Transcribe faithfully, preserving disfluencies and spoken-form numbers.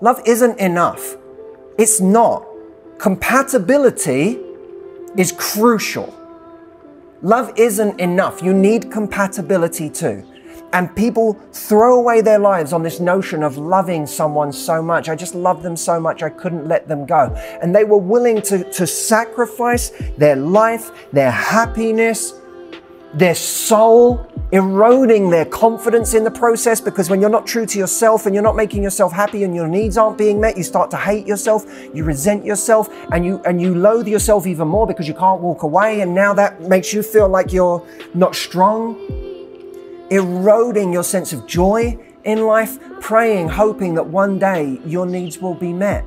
Love isn't enough. It's not. Compatibility is crucial. Love isn't enough. You need compatibility too. And people throw away their lives on this notion of loving someone so much. I just love them so much, I couldn't let them go. And they were willing to, to sacrifice their life, their happiness, their soul, eroding their confidence in the process, because when you're not true to yourself and you're not making yourself happy and your needs aren't being met, you start to hate yourself, you resent yourself, and you and you loathe yourself even more because you can't walk away, and now that makes you feel like you're not strong. Eroding your sense of joy in life, praying, hoping that one day your needs will be met.